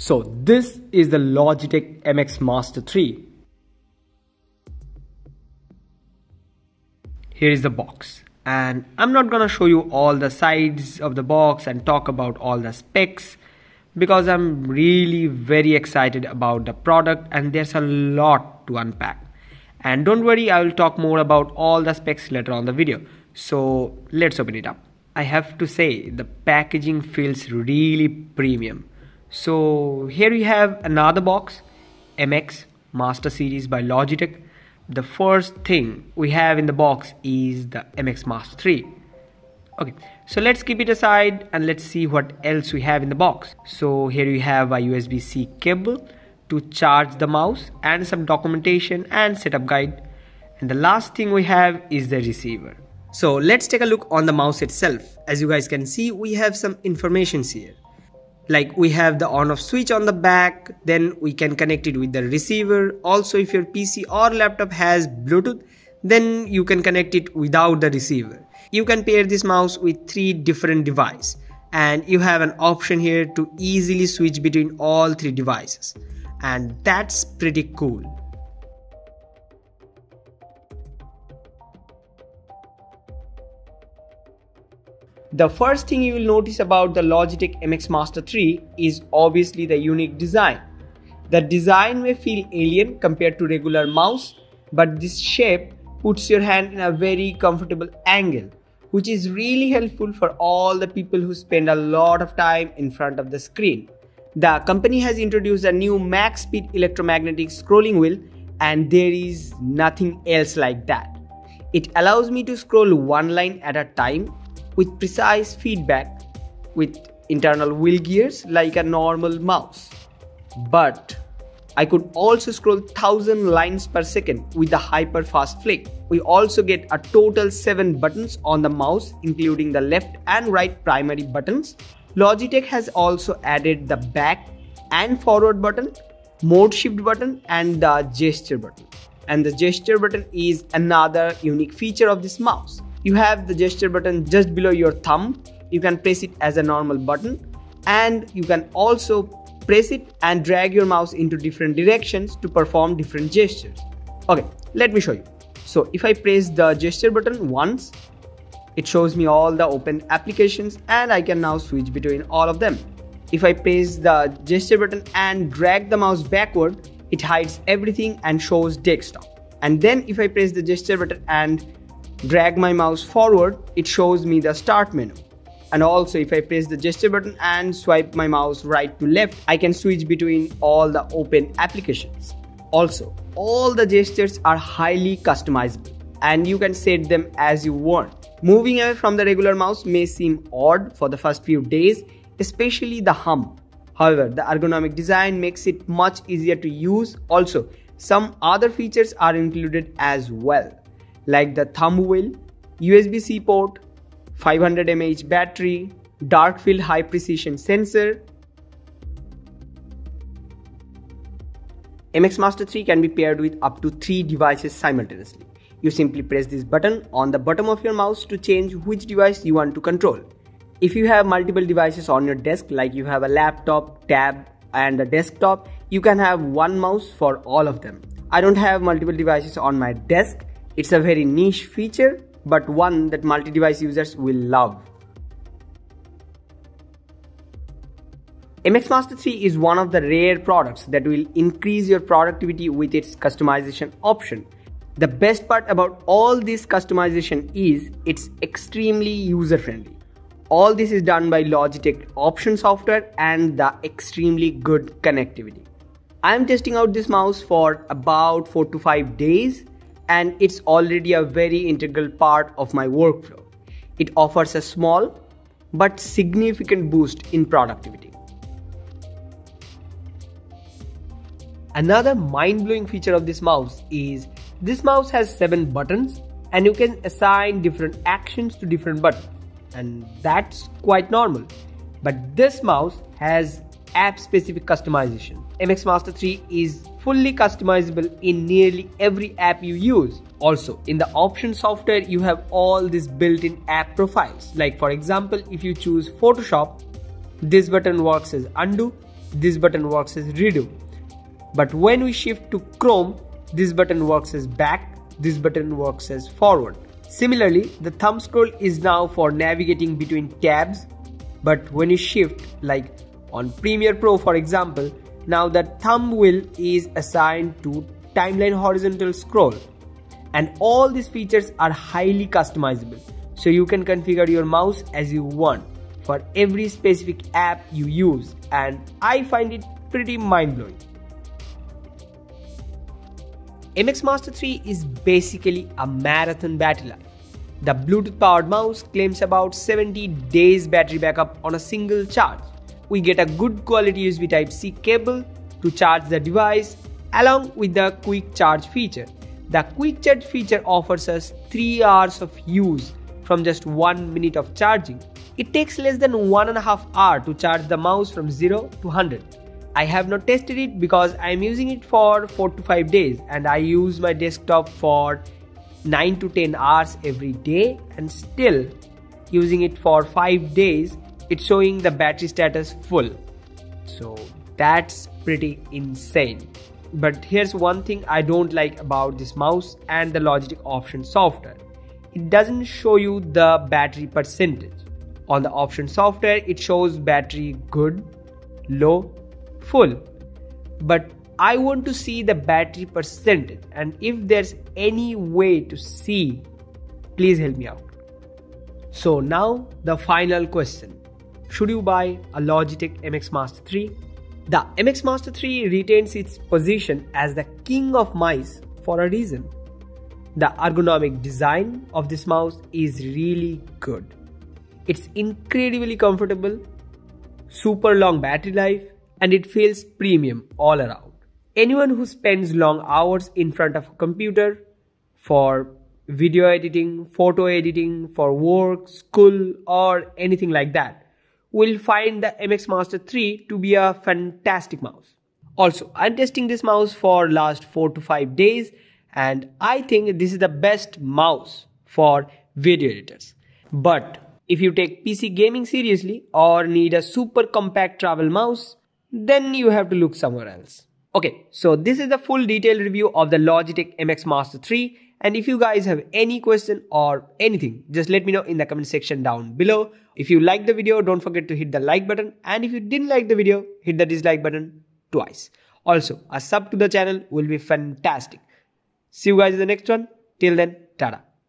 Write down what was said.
So this is the Logitech MX Master 3. Here is the box, and I'm not gonna show you all the sides of the box and talk about all the specs because I'm really very excited about the product and there's a lot to unpack. And don't worry, I will talk more about all the specs later on the video. So let's open it up. I have to say the packaging feels really premium. So here we have another box, MX Master Series by Logitech. The first thing we have in the box is the MX Master 3. Okay, so let's keep it aside and let's see what else we have in the box. So here we have a USB-C cable to charge the mouse and some documentation and setup guide. And the last thing we have is the receiver. So let's take a look on the mouse itself. As you guys can see, we have some information here. Like we have the on-off switch on the back, then we can connect it with the receiver. Also, if your PC or laptop has Bluetooth, then you can connect it without the receiver. You can pair this mouse with 3 different devices, and you have an option here to easily switch between all 3 devices. And that's pretty cool. The first thing you will notice about the Logitech MX Master 3 is obviously the unique design. The design may feel alien compared to regular mouse, but this shape puts your hand in a very comfortable angle, which is really helpful for all the people who spend a lot of time in front of the screen. The company has introduced a new max speed electromagnetic scrolling wheel, and there is nothing else like that. It allows me to scroll one line at a time with precise feedback with internal wheel gears like a normal mouse. But I could also scroll 1000 lines per second with a hyper fast flick. We also get a total 7 buttons on the mouse, including the left and right primary buttons. Logitech has also added the back and forward button, mode shift button, and the gesture button. And the gesture button is another unique feature of this mouse. You have the gesture button just below your thumb. You can press it as a normal button, and you can also press it and drag your mouse into different directions to perform different gestures. Okay, let me show you. So if I press the gesture button once, it shows me all the open applications and I can now switch between all of them. If I press the gesture button and drag the mouse backward, it hides everything and shows desktop. And then if I press the gesture button and drag my mouse forward, it shows me the start menu. And also if I press the gesture button and swipe my mouse right to left, I can switch between all the open applications. Also, all the gestures are highly customizable and you can set them as you want. Moving away from the regular mouse may seem odd for the first few days, especially the hump. However, the ergonomic design makes it much easier to use. Also, some other features are included as well, like the thumb wheel, USB-C port, 500 mAh battery, dark field high precision sensor. MX Master 3 can be paired with up to 3 devices simultaneously. You simply press this button on the bottom of your mouse to change which device you want to control. If you have multiple devices on your desk, like you have a laptop, tab, and a desktop, you can have one mouse for all of them. I don't have multiple devices on my desk. It's a very niche feature, but one that multi-device users will love. MX Master 3 is one of the rare products that will increase your productivity with its customization option. The best part about all this customization is it's extremely user-friendly. All this is done by Logitech Options software and the extremely good connectivity. I am testing out this mouse for about 4 to 5 days, and it's already a very integral part of my workflow. It offers a small but significant boost in productivity. Another mind-blowing feature of this mouse is this mouse has 7 buttons, and you can assign different actions to different buttons, and that's quite normal. But this mouse has app-specific customization. MX Master 3 is fully customizable in nearly every app you use. Also, in the option software, you have all these built-in app profiles. Like for example, if you choose Photoshop, this button works as undo, this button works as redo. But when we shift to Chrome, this button works as back, this button works as forward. Similarly, the thumb scroll is now for navigating between tabs, but when you shift, like on Premiere Pro for example, now the thumb wheel is assigned to timeline horizontal scroll. And all these features are highly customizable, so you can configure your mouse as you want for every specific app you use, and I find it pretty mind-blowing. MX Master 3 is basically a marathon battery life. The Bluetooth-powered mouse claims about 70 days battery backup on a single charge. We get a good quality USB Type-C cable to charge the device along with the quick charge feature. The quick charge feature offers us 3 hours of use from just 1 minute of charging. It takes less than 1.5 hours to charge the mouse from 0 to 100. I have not tested it because I am using it for 4 to 5 days and I use my desktop for 9 to 10 hours every day, and still using it for 5 days it's showing the battery status full. So that's pretty insane. But here's one thing I don't like about this mouse and the Logitech Options software. It doesn't show you the battery percentage. On the Options software, it shows battery good, low, full. But I want to see the battery percentage, and if there's any way to see, please help me out. So now the final question. Should you buy a Logitech MX Master 3? The MX Master 3 retains its position as the king of mice for a reason. The ergonomic design of this mouse is really good. It's incredibly comfortable, super long battery life, and it feels premium all around. Anyone who spends long hours in front of a computer for video editing, photo editing, for work, school, or anything like that will find the MX Master 3 to be a fantastic mouse. Also, I'm testing this mouse for last 4 to 5 days and I think this is the best mouse for video editors. But if you take PC gaming seriously or need a super compact travel mouse, then you have to look somewhere else. Okay, so this is the full detailed review of the Logitech MX Master 3, and if you guys have any question or anything, just let me know in the comment section down below. If you like the video, don't forget to hit the like button, and if you didn't like the video, hit the dislike button twice. Also, a sub to the channel will be fantastic. See you guys in the next one. Till then, tada.